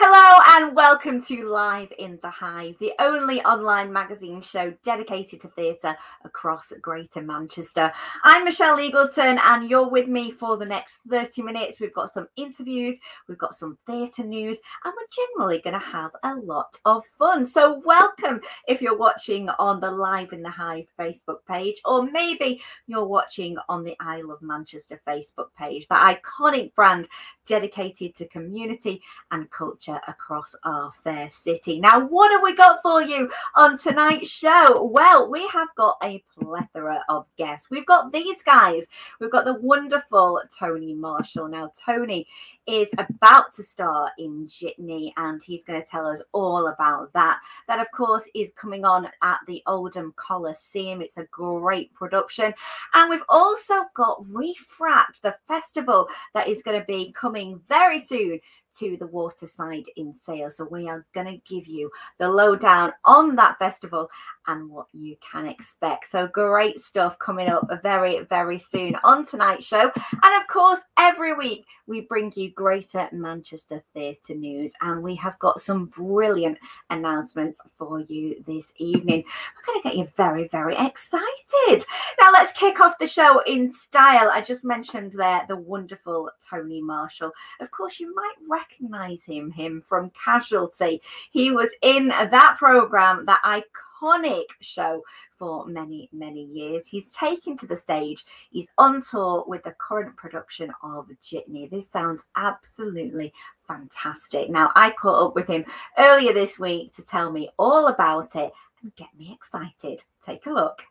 Hello and welcome to Live in the Hive, the only online magazine show dedicated to theatre across Greater Manchester. I'm Michelle Eagleton and you're with me for the next 30 minutes. We've got some interviews, we've got some theatre news, and we're generally going to have a lot of fun. So welcome if you're watching on the Live in the Hive Facebook page, or maybe you're watching on the I Love Manchester Facebook page, that iconic brand dedicated to community and culture across our fair city. Now, what have we got for you on tonight's show? Well, we have got a plethora of guests. We've got these guys. We've got the wonderful Tony Marshall. Now, Tony is about to star in Jitney, and he's going to tell us all about that. That, of course, is coming on at the Oldham Coliseum. It's a great production. And we've also got Refract, the festival that is going to be coming very soon to the Waterside in Sale. So we are going to give you the lowdown on that festival and what you can expect. So great stuff coming up very, very soon on tonight's show. And of course, every week we bring you Greater Manchester theatre news, and we have got some brilliant announcements for you this evening. We're going to get you very, very excited. Now let's kick off the show in style. I just mentioned there the wonderful Tony Marshall. Of course, you might recognize him from Casualty. He was in that program, that iconic show, for many, many years. He's taken to the stage. He's on tour with the current production of Jitney. This sounds absolutely fantastic. Now, I caught up with him earlier this week to tell me all about it and get me excited. Take a look.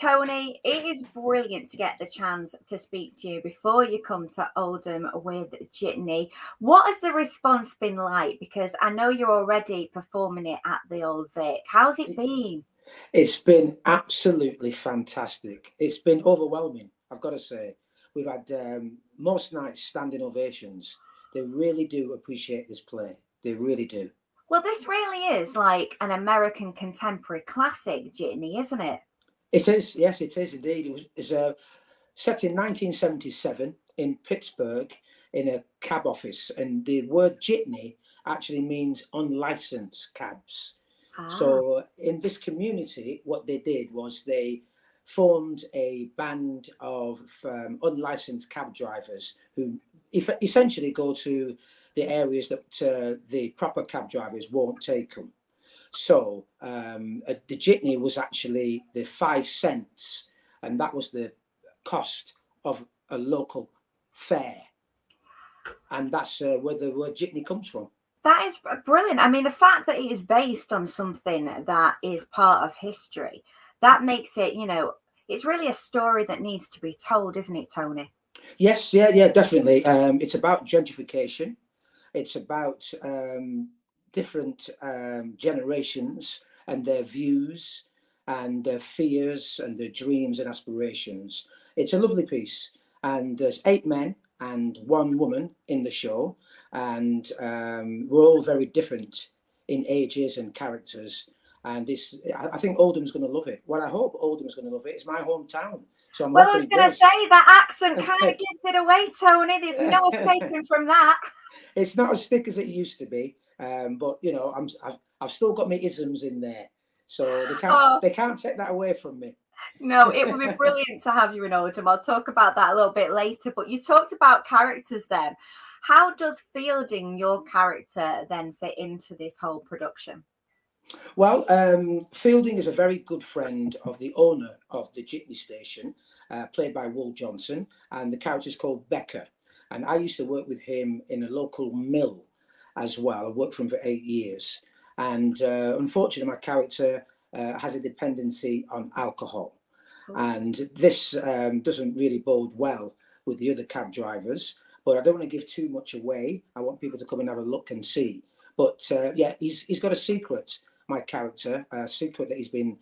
Tony, it is brilliant to get the chance to speak to you before you come to Oldham with Jitney. What has the response been like? Because I know you're already performing it at the Old Vic. How's it been? It's been absolutely fantastic. It's been overwhelming, I've got to say. We've had most nights standing ovations. They really do appreciate this play. They really do. Well, this really is like an American contemporary classic, Jitney, isn't it? It is, yes, it is indeed. It was set in 1977 in Pittsburgh in a cab office, and the word jitney actually means unlicensed cabs. Ah. So in this community, what they did was they formed a band of unlicensed cab drivers who essentially go to the areas that the proper cab drivers won't take them. So the jitney was actually the 5 cents, and that was the cost of a local fare. And that's where the word jitney comes from. That is brilliant. I mean, the fact that it is based on something that is part of history, that makes it, you know, it's really a story that needs to be told, isn't it, Tony? Yes, yeah, definitely. It's about gentrification. It's about different generations and their views and their fears and their dreams and aspirations. It's a lovely piece, and there's 8 men and 1 woman in the show, and we're all very different in ages and characters, and I think Oldham's going to love it. Well, I hope Oldham's going to love it. It's my hometown. So well, I was going to say that accent kind of gives it away, Tony. There's no escaping from that. It's not as thick as it used to be. But you know, I've still got my isms in there, so they can't take that away from me. No, it would be brilliant to have you in Oldham. I'll talk about that a little bit later. But you talked about characters then. How does Fielding, your character, then fit into this whole production? Well, Fielding is a very good friend of the owner of the Jitney station, played by Will Johnson, and the character is called Becca. And I used to work with him in a local mill as well. I worked for him for 8 years, and unfortunately my character has a dependency on alcohol. Oh. And this doesn't really bode well with the other cab drivers, but I don't want to give too much away. I want people to come and have a look and see. But yeah, he's got a secret, my character, a secret that he's been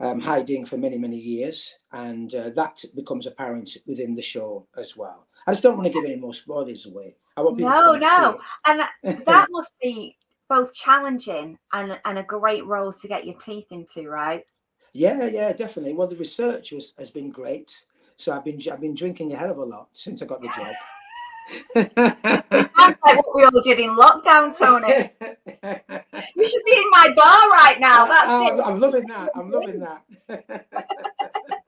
hiding for many, many years, and that becomes apparent within the show as well. I just don't want to give any more spoilers away. I won't be able to see it. And that must be both challenging and a great role to get your teeth into, right? Yeah, definitely. Well, the research has been great. So I've been drinking a hell of a lot since I got the job. Sounds like what we all did in lockdown, Tony. You should be in my bar right now. That's it. I'm loving that. I'm loving that.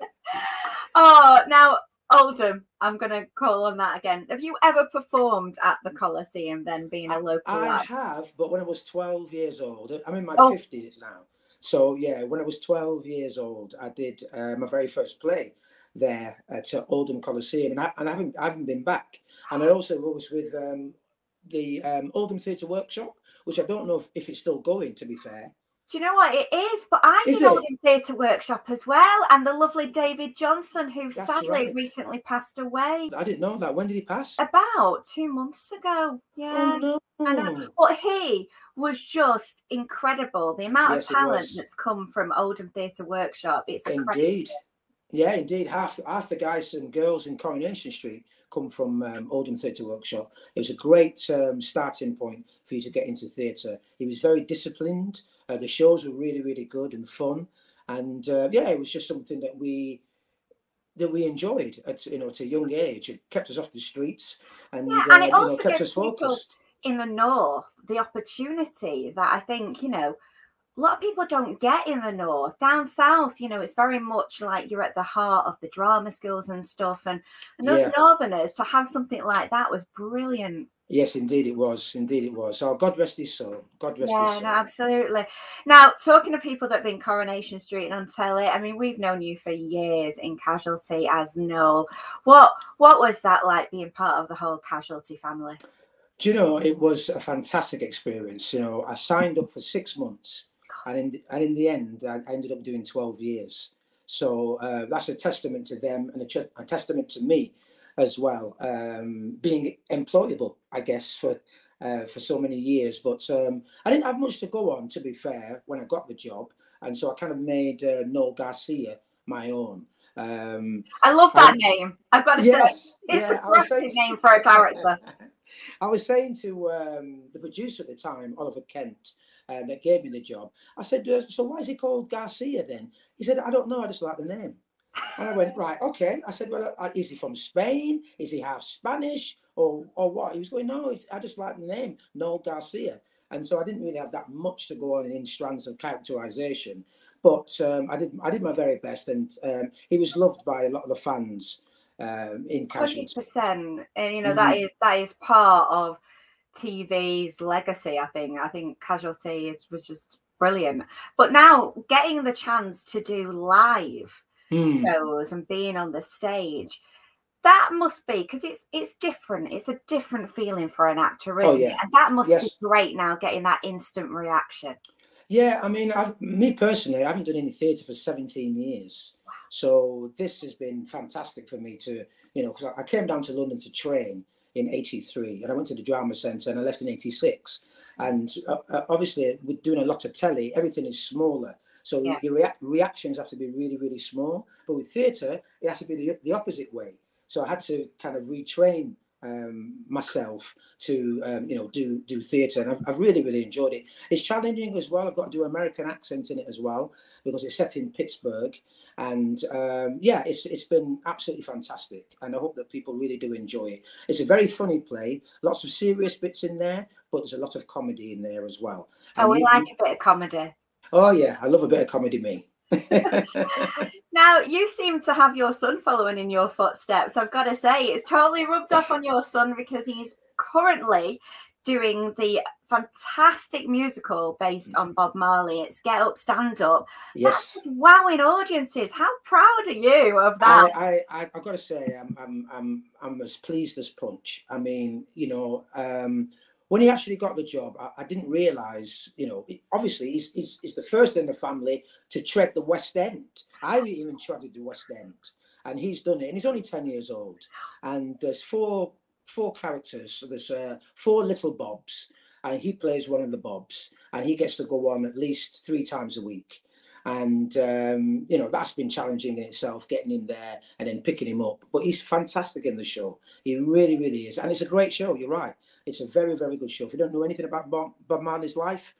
Oh, now Oldham, I'm going to call on that again. Have you ever performed at the Coliseum then, being a local lad? I have, but when I was 12 years old. I'm in my 50s now. So, yeah, when I was 12 years old, I did my very first play there at Oldham Coliseum, and I haven't been back. And I also was with the Oldham Theatre Workshop, which I don't know if it's still going, to be fair. Do you know what it is? But I did Oldham Theatre Workshop as well, and the lovely David Johnson, who sadly recently passed away. I didn't know that. When did he pass? About 2 months ago. Yeah. Oh, no. I know. But he was just incredible. The amount of talent that's come from Oldham Theatre Workshop. It's incredible. Indeed. Yeah, indeed. Half the guys and girls in Coronation Street come from Oldham Theatre Workshop. It was a great starting point for you to get into theatre. He was very disciplined. The shows were really, really good and fun, and yeah, it was just something that we enjoyed at at a young age. It kept us off the streets, and it also kept us focused. In the north, the opportunity that I think a lot of people don't get in the north. Down south, it's very much like you're at the heart of the drama schools and stuff, and those northerners to have something like that was brilliant. Yes, indeed it was. Indeed it was. Oh, God rest his soul. God rest his soul. No, absolutely. Now, talking to people that have been Coronation Street and on telly, I mean, we've known you for years in Casualty as Noel. What was that like, being part of the whole Casualty family? Do you know, it was a fantastic experience. I signed up for 6 months, and in the end, I ended up doing 12 years. So that's a testament to them and a testament to me as well, being employable, I guess, for so many years. But I didn't have much to go on, to be fair, when I got the job, and so I kind of made Noel Garcia my own. I love that name. I've got to say, it's a great name for a character. I was saying to the producer at the time, Oliver Kent, that gave me the job. I said, "So why is he called Garcia then?" He said, "I don't know. I just like the name." And I went, right, okay. I said, well, is he from Spain? Is he half Spanish or what? He was going, no, I just like the name, Noel Garcia. And so I didn't really have that much to go on in strands of characterisation. But I did my very best, and he was loved by a lot of the fans in Casualty. 100%. That is part of TV's legacy, I think. I think Casualty was just brilliant. But now getting the chance to do live shows and being on the stage, that must be, because it's different. It's a different feeling for an actor, isn't it? And that must be great now, getting that instant reaction. Yeah, I mean, me personally, I haven't done any theatre for 17 years. Wow. So this has been fantastic for me to, because I came down to London to train in 83, and I went to the Drama Centre, and I left in 86. And obviously, we're doing a lot of telly, everything is smaller. So your reactions have to be really, really small. But with theatre, it has to be the opposite way. So I had to kind of retrain myself to, do theatre. And I've really, really enjoyed it. It's challenging as well. I've got to do American accent in it as well, because it's set in Pittsburgh. And, it's been absolutely fantastic. And I hope that people really do enjoy it. It's a very funny play. Lots of serious bits in there, but there's a lot of comedy in there as well. Oh, we like a bit of comedy. Oh, yeah. I love a bit of comedy, me. Now, you seem to have your son following in your footsteps. I've got to say, it's totally rubbed off on your son, because he's currently doing the fantastic musical based on Bob Marley. It's Get Up Stand Up. Yes. That's wowing audiences. How proud are you of that? I've got to say, I'm as pleased as punch. I mean, when he actually got the job, I didn't realise, obviously he's the first in the family to tread the West End. I even treaded the West End, and he's done it, and he's only 10 years old. And there's four characters. So there's four little Bobs, and he plays one of the Bobs, and he gets to go on at least 3 times a week. And, that's been challenging in itself, getting him there and then picking him up. But he's fantastic in the show. He really, really is. And it's a great show. You're right. It's a very, very good show. If you don't know anything about Bob Marley's life,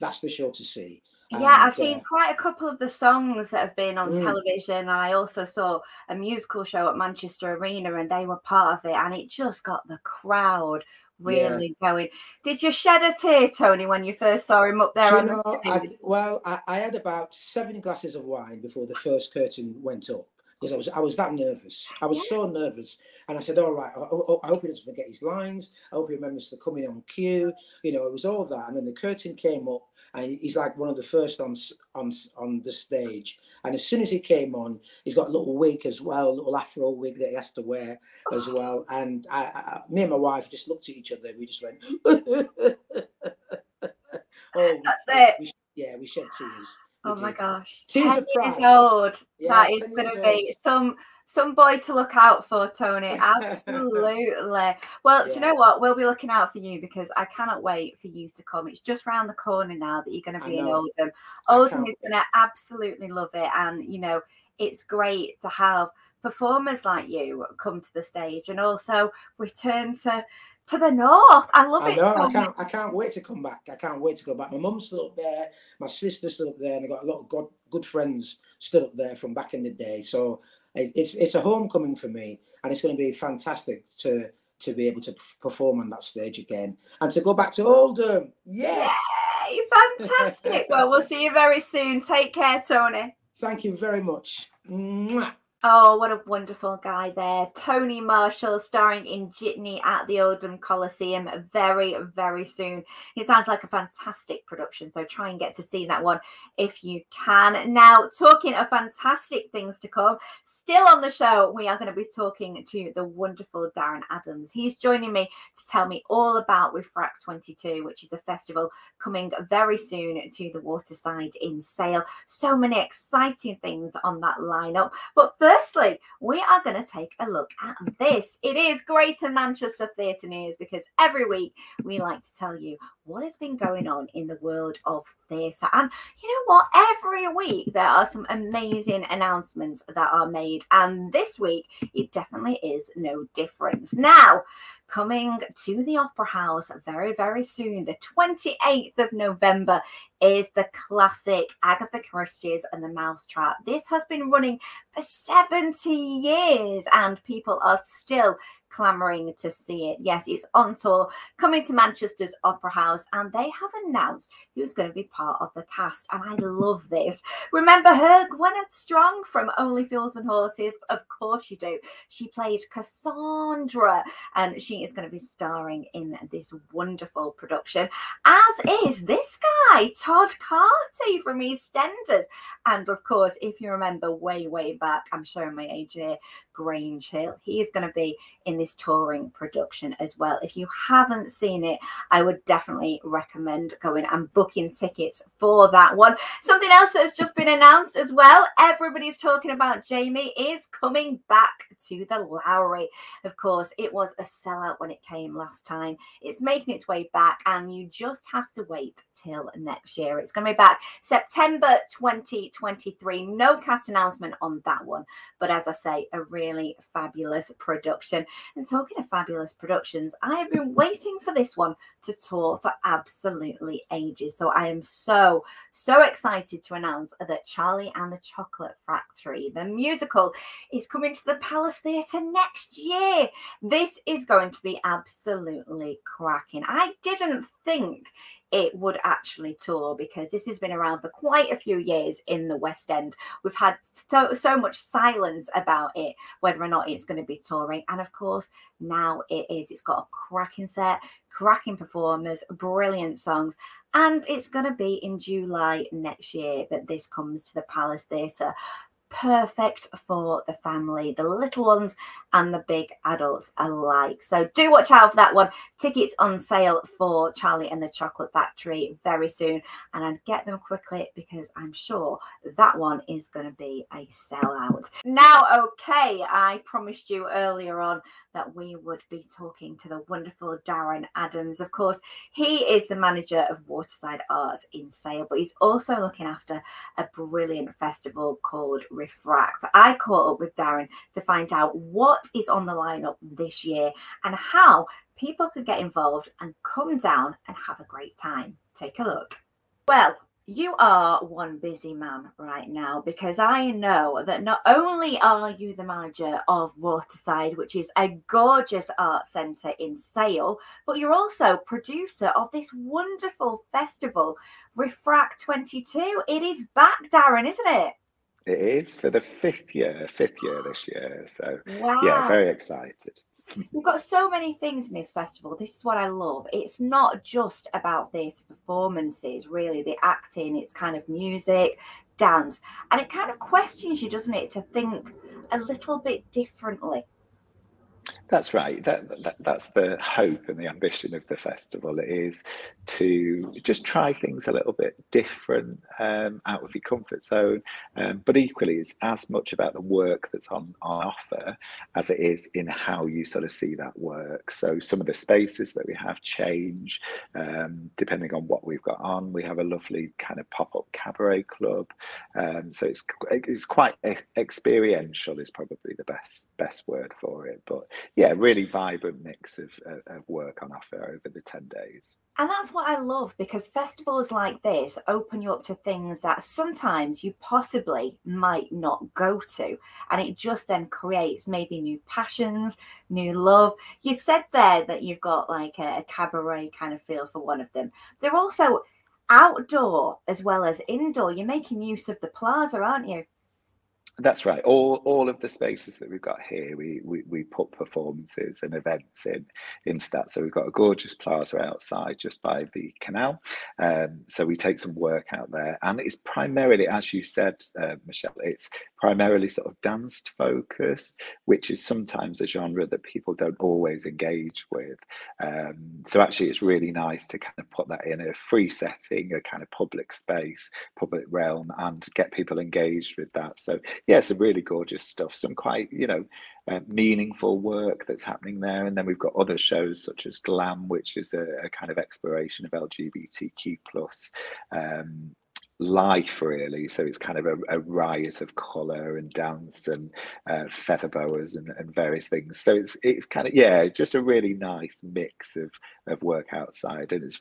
that's the show to see. Yeah, I've seen quite a couple of the songs that have been on television, and I also saw a musical show at Manchester Arena, and they were part of it, and it just got the crowd really going. Did you shed a tear, Tony, when you first saw him up there? Well, I had about 7 glasses of wine before the first curtain went up, because I was that nervous. I was so nervous, and I said, all right, I hope he doesn't forget his lines. I hope he remembers to come in on cue. You know, it was all that, and then the curtain came up. And he's like one of the first on the stage. And as soon as he came on, he's got a little wig as well, a little afro wig that he has to wear as well. And me and my wife just looked at each other. And we just went, oh, that's it. We shed tears. Oh my gosh. Tears of pride. 10 years old. That is going to be some boy to look out for, Tony. Absolutely. Well, do you know what? We'll be looking out for you, because I cannot wait for you to come. It's just round the corner now that you're going to be in Oldham. Oldham is going to absolutely love it. And, you know, it's great to have performers like you come to the stage and also return to the north. I love it. I can't wait to come back. I can't wait to go back. My mum's still up there. My sister's still up there. And I've got a lot of good friends still up there from back in the day. So it's a homecoming for me, and it's going to be fantastic to be able to perform on that stage again and to go back to Oldham. Yes! Yay! Fantastic. Well, we'll see you very soon. Take care, Tony. Thank you very much. Mwah. Oh, what a wonderful guy there. Tony Marshall, starring in Jitney at the Oldham Coliseum very, very soon. It sounds like a fantastic production, so try and get to see that one if you can. Now, talking of fantastic things to come, still on the show, we are going to be talking to the wonderful Darren Adams. He's joining me to tell me all about Refract 22, which is a festival coming very soon to the Waterside in Sale. So many exciting things on that lineup. But firstly, we are going to take a look at this. It is Greater Manchester Theatre News, because every week we like to tell you what has been going on in the world of theatre. And you know what? Every week there are some amazing announcements that are made. And this week, it definitely is no different. Now, coming to the Opera House very, very soon, the 28th of November, is the classic Agatha Christie's and the Mousetrap. This has been running for 70 years and people are still clamouring to see it. Yes, it's on tour, coming to Manchester's Opera House, and they have announced who's going to be part of the cast, and I love this. Remember her? Gwyneth Strong from Only Fools and Horses? Of course you do. She played Cassandra, and she is going to be starring in this wonderful production, as is this guy, Todd Carty from EastEnders. And of course, if you remember way, way back, I'm showing my age here, Grange Hill. He is going to be in this touring production as well. If you haven't seen it, I would definitely recommend going and booking tickets for that one. Something else that has just been announced as well, everybody's talking about, Jamie is coming back to the Lowry. Of course, it was a sellout when it came last time. It's making its way back, and you just have to wait till next year. It's going to be back September 2023. No cast announcement on that one, but as I say, a really fabulous production. And talking of fabulous productions, I have been waiting for this one to tour for absolutely ages. So I am so, so excited to announce that Charlie and the Chocolate Factory, the musical, is coming to the Palace Theatre next year. This is going to be absolutely cracking. I didn't think it would actually tour, because this has been around for quite a few years in the West End. We've had so much silence about it, whether or not it's going to be touring. And of course, now it is. It's got a cracking set, cracking performers, brilliant songs. And it's going to be in July next year that this comes to the Palace Theatre. Perfect for the family, the little ones and the big adults alike. So do watch out for that one. Tickets on sale for Charlie and the Chocolate Factory very soon, and I'd get them quickly, because I'm sure that one is going to be a sellout. Now, okay, I promised you earlier on that we would be talking to the wonderful Darren Adams. Of course, he is the manager of Waterside Arts in Sale, but he's also looking after a brilliant festival called Refract. I caught up with Darren to find out what is on the lineup this year and how people could get involved and come down and have a great time. Take a look. Well, You are one busy man right now, because I know that not only are you the manager of Waterside, which is a gorgeous art centre in Sale, but you're also producer of this wonderful festival, Refract 22. It is back, Darren, isn't it? It is, for the fifth year this year. So, wow. Yeah, very excited. We've got so many things in this festival. This is what I love. It's not just about theatre performances, really, the acting, it's kind of music, dance. And it kind of questions you, doesn't it, to think a little bit differently. That's right. That's the hope and the ambition of the festival, is to just try things a little bit different, out of your comfort zone. But equally, it's as much about the work that's on offer as it is in how you sort of see that work. So some of the spaces that we have change, depending on what we've got on. We have a lovely kind of pop-up cabaret club. So it's quite experiential is probably the best word for it. But yeah, really vibrant mix of work on offer over the 10 days. And that's what I love, because festivals like this open you up to things that sometimes you possibly might not go to. And it just then creates maybe new passions, new love. You said there that you've got like a cabaret kind of feel for one of them. They're also outdoor as well as indoor. You're making use of the plaza, aren't you? That's right. All of the spaces that we've got here, we put performances and events into that. So we've got a gorgeous plaza outside just by the canal. So we take some work out there, and it's primarily, as you said, Michelle, it's primarily sort of dance focused, which is sometimes a genre that people don't always engage with. So actually, it's really nice to kind of put that in a free setting, a kind of public space, public realm, and get people engaged with that. So yeah, some really gorgeous stuff, some quite, meaningful work that's happening there. And then we've got other shows such as Glam, which is a kind of exploration of LGBTQ plus life, really. So it's kind of a riot of colour and dance and feather boas and various things. So it's kind of, yeah, just a really nice mix of work outside. And it's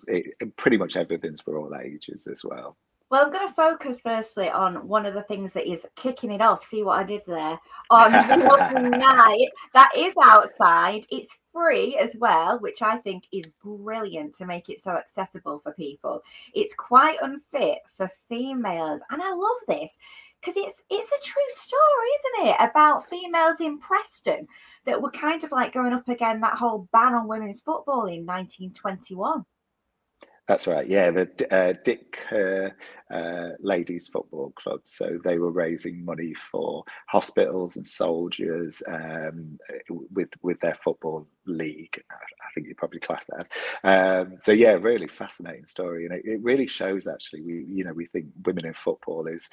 pretty much everything's for all ages as well. Well, I'm going to focus firstly on one of the things that is kicking it off. See what I did there? On the night that is outside. It's free as well, which I think is brilliant to make it so accessible for people. It's Quite Unfit for Females. And I love this because it's a true story, isn't it? About females in Preston that were kind of like going up again that whole ban on women's football in 1921. That's right. Yeah, the Dick Kerr Ladies Football Club. So they were raising money for hospitals and soldiers with their football league. I think you probably class that as. So yeah, really fascinating story, and it really shows. Actually, we think women in football is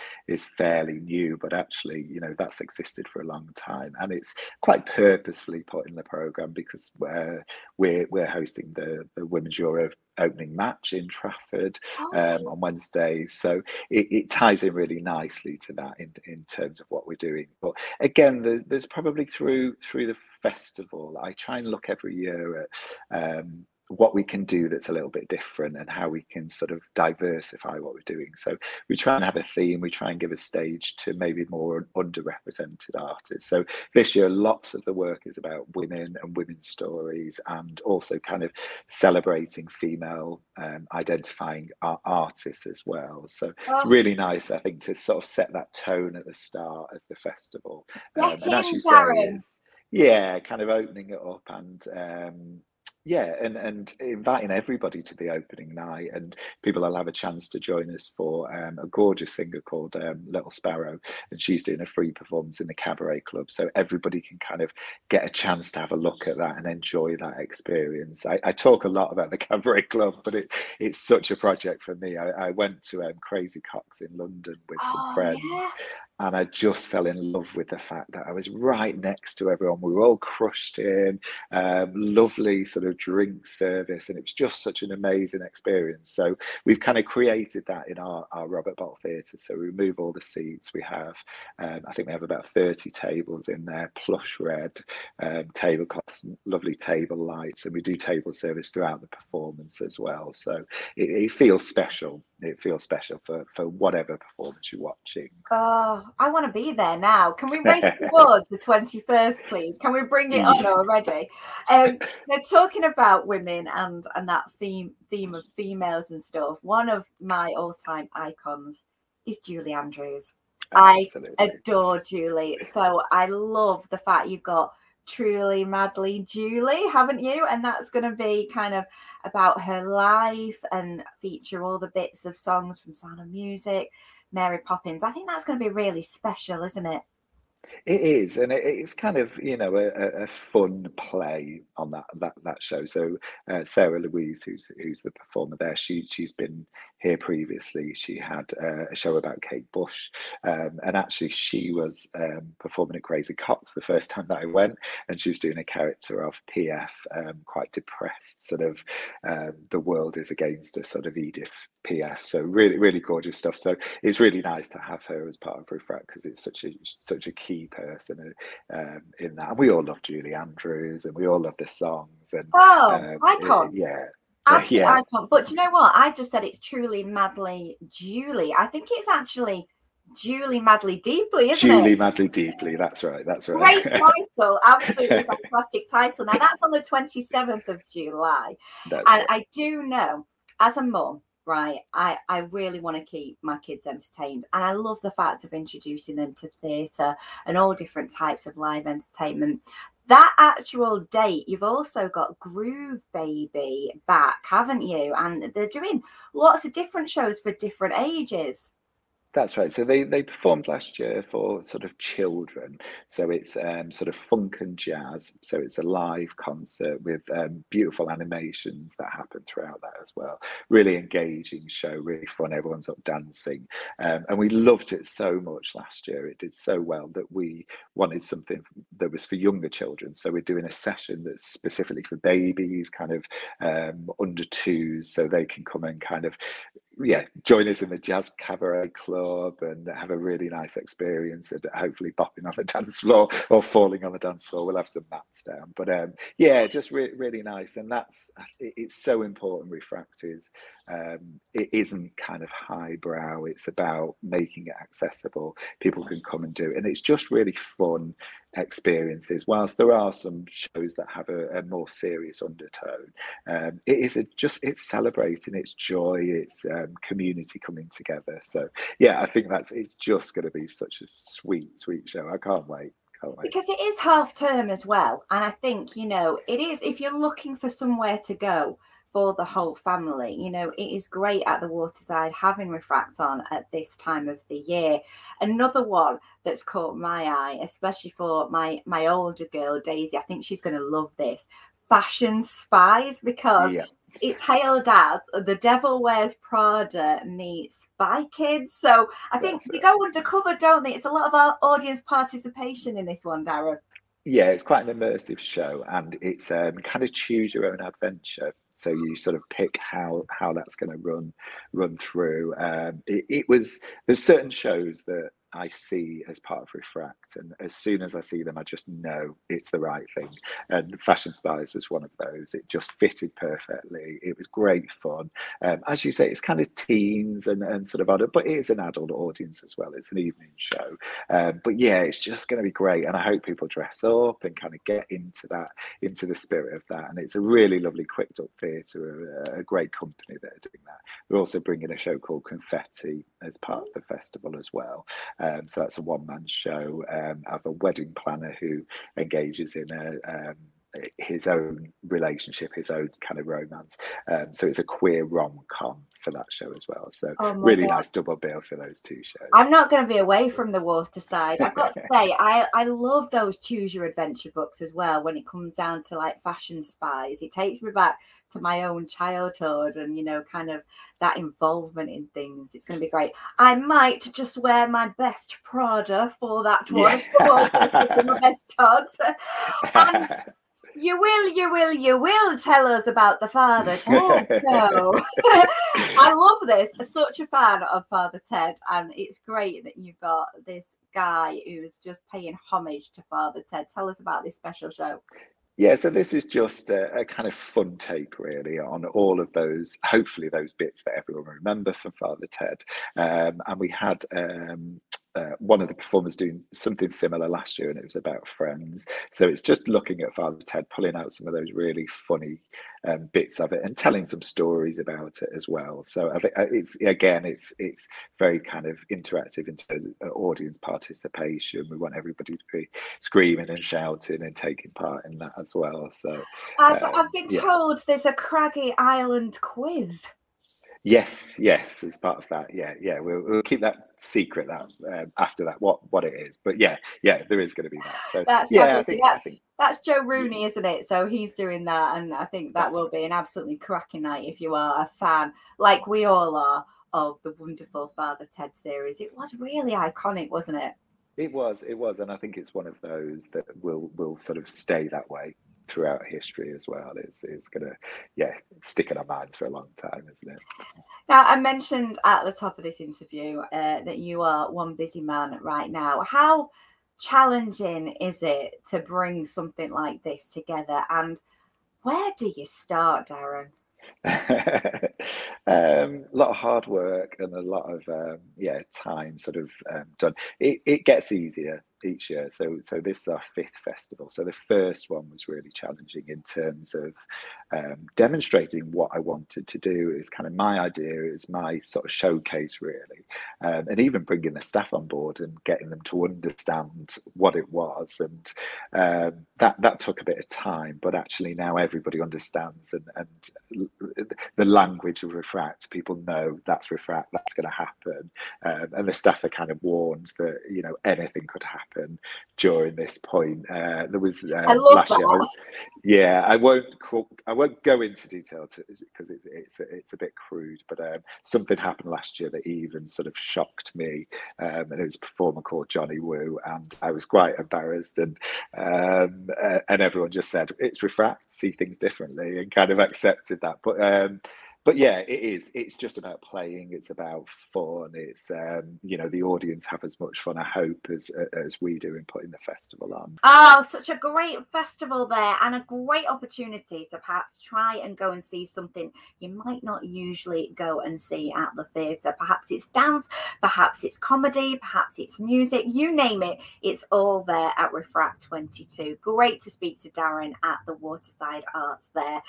fairly new, but actually, that's existed for a long time, and it's quite purposefully put in the programme because we're hosting the Women's Euro opening match in Trafford on Wednesday. So it ties in really nicely to that in terms of what we're doing. But again, there's probably through the festival, I try and look every year at what we can do that's a little bit different and how we can sort of diversify what we're doing. So we try and have a theme, we try and give a stage to maybe more underrepresented artists. So this year, lots of the work is about women and women's stories, and also kind of celebrating female identifying artists as well. So it's really nice, I think, to sort of set that tone at the start of the festival. And as you say, yeah, kind of opening it up and yeah, and inviting everybody to the opening night, and people will have a chance to join us for a gorgeous singer called Little Sparrow, and she's doing a free performance in the Cabaret Club, so everybody can kind of get a chance to have a look at that and enjoy that experience. I talk a lot about the Cabaret Club, but it's such a project for me. I went to Crazy Cocks in London with some friends. Yeah. And I just fell in love with the fact that I was right next to everyone. We were all crushed in, lovely sort of drink service. And it was just such an amazing experience. So we've kind of created that in our Robert Bottle Theatre. So we remove all the seats. We have, I think we have about 30 tables in there, plush red tablecloths, lovely table lights. And we do table service throughout the performance as well. So it feels special. it feels special for whatever performance you're watching. Oh, I want to be there now. Can we race towards the 21st, please? Can we bring it on already? They're talking about women and that theme of females and stuff. One of my all-time icons is Julie Andrews. Absolutely. I adore Julie. So I love the fact you've got Truly Madly Julie, haven't you? And that's going to be kind of about her life and feature all the bits of songs from Sound of Music, Mary Poppins. I think that's going to be really special, isn't it? It is, and it's kind of, you know, a fun play on that show. So Sarah Louise, who's the performer there, she's been here previously. She had a show about Kate Bush, and actually she was performing at Crazy Cocks the first time that I went, and she was doing a character of PF, quite depressed, sort of the world is against us, sort of Edith PF. So really, really gorgeous stuff. So it's really nice to have her as part of Refract, because it's such a key person in that. And we all love Julie Andrews, and we all love the songs. And icon, yeah. Absolute icon. But do you know what? I just said it's Truly Madly Julie. I think it's actually Julie Madly Deeply, isn't it? Julie Madly Deeply. That's right. That's right. Great title. Absolutely fantastic title. Now that's on the 27th of July, that's and right. I do know, as a mum, right, I really want to keep my kids entertained, and I love the fact of introducing them to theatre and all different types of live entertainment. That actual date, you've also got Groove Baby back, haven't you? And they're doing lots of different shows for different ages. That's right. So they performed last year for sort of children. So it's sort of funk and jazz. So it's a live concert with beautiful animations that happen throughout that as well. Really engaging show, really fun. Everyone's up dancing. And we loved it so much last year. It did so well that we wanted something that was for younger children. So we're doing a session that's specifically for babies, kind of under twos, so they can come and kind of, yeah, join us in the Jazz Cabaret Club and have a really nice experience, and hopefully bopping on the dance floor or falling on the dance floor. We'll have some mats down, but yeah, just really nice. And that's, it's so important. Refract is, it isn't kind of highbrow. It's about making it accessible. People can come and do it, and it's just really fun experiences. Whilst there are some shows that have a more serious undertone, it is it's celebrating, it's joy, it's community coming together. So yeah, I think it's just going to be such a sweet show. I can't wait. Because it is half term as well, and I think, you know, it is, if you're looking for somewhere to go for the whole family, you know, it is great at the Waterside having Refract on at this time of the year. Another one that's caught my eye, especially for my older girl Daisy, I think she's going to love this, Fashion Spies, because it's hailed as The Devil Wears Prada meets Spy Kids. So I think they go undercover, don't they? It's a lot of our audience participation in this one, Darren. Yeah, it's quite an immersive show, and it's kind of choose your own adventure. So you sort of pick how that's going to run through. There's certain shows that I see as part of Refract, and as soon as I see them, I just know it's the right thing. And Fashion Spies was one of those. It just fitted perfectly. It was great fun. As you say, it's kind of teens and sort of adult, but it is an adult audience as well. It's an evening show. But yeah, it's just going to be great. And I hope people dress up and kind of get into that, into the spirit of that. And it's a really lovely quick duck theatre, a great company that are doing that. They're also bringing a show called Confetti as part of the festival as well. So that's a one-man show. I have a wedding planner who engages in his own relationship, his own kind of romance. So it's a queer rom-com for that show as well. So really nice double bill for those two shows. I'm not going to be away from the Waterside. I've got to say, I love those choose your adventure books as well. When it comes down to like Fashion Spies, it takes me back to my own childhood, and you know, kind of that involvement in things. It's going to be great. I might just wear my best Prada for that one. Yeah. My best togs. And you will tell us about the Father Ted show. I love this. I'm such a fan of Father Ted, and it's great that you've got this guy who's just paying homage to Father Ted. Tell us about this special show. Yeah, so this is just a kind of fun take, really, on all of those, hopefully those bits that everyone remember from Father Ted. And we had one of the performers doing something similar last year, and it was about friends. So it's just looking at Father Ted, pulling out some of those really funny bits of it and telling some stories about it as well. So I think it's, again, it's very kind of interactive in terms of audience participation. We want everybody to be screaming and shouting and taking part in that as well. So I've been told there's a Craggy Island quiz. Yes, yes, as part of that. Yeah, yeah, we'll keep that secret, that after that, what it is. But yeah, yeah, there is going to be that. So that's, yeah, I think that's Joe Rooney, isn't it? So he's doing that, and I think that will be an absolutely cracking night if you are a fan, like we all are, of the wonderful Father Ted series. It was really iconic, wasn't it? It was, and I think it's one of those that will sort of stay that way throughout history as well. It's gonna stick in our minds for a long time, isn't it? Now, I mentioned at the top of this interview that you are one busy man right now. How challenging is it to bring something like this together, and where do you start, Darren? A lot of hard work and a lot of time sort of done. It gets easier each year, so this is our fifth festival. So the first one was really challenging in terms of demonstrating what I wanted to do. It was kind of my idea, it was my sort of showcase, really, and even bringing the staff on board and getting them to understand what it was, and that took a bit of time. But actually now everybody understands, and the language of Refract, people know that's Refract, that's going to happen, and the staff are kind of warned that anything could happen during this point. There was last year. I won't go into detail because it's a bit crude, but something happened last year that even sort of shocked me, and it was a performer called Johnny Woo, and I was quite embarrassed, and everyone just said, it's Refract, see things differently, and kind of accepted that. But but yeah, it is. It's just about playing. It's about fun. It's, the audience have as much fun, I hope, as we do in putting the festival on. Oh, such a great festival there, and a great opportunity to perhaps try and go and see something you might not usually go and see at the theatre. Perhaps it's dance, perhaps it's comedy, perhaps it's music, you name it. It's all there at Refract 22. Great to speak to Darren at the Waterside Arts there.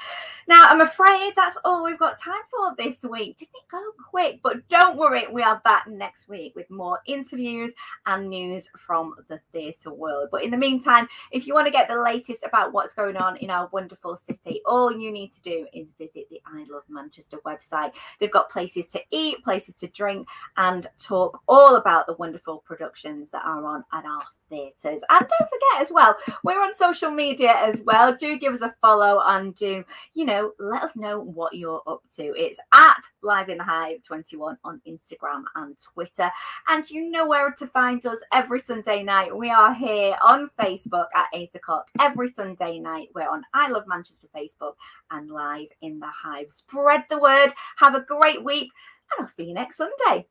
Now, I'm afraid that's all we've got time for this week. Didn't it go quick? But don't worry, we are back next week with more interviews and news from the theatre world. But in the meantime, if you want to get the latest about what's going on in our wonderful city, all you need to do is visit the I Love Manchester website. They've got places to eat, places to drink, and talk all about the wonderful productions that are on at our theatres. And don't forget as well, we're on social media as well. Do give us a follow, and do let us know what you're up to. It's at Live in the Hive 21 on Instagram and Twitter, and you know where to find us every Sunday night. We are here on Facebook at 8 o'clock every Sunday night. We're on I Love Manchester Facebook and Live in the Hive. Spread the word. Have a great week, and I'll see you next Sunday.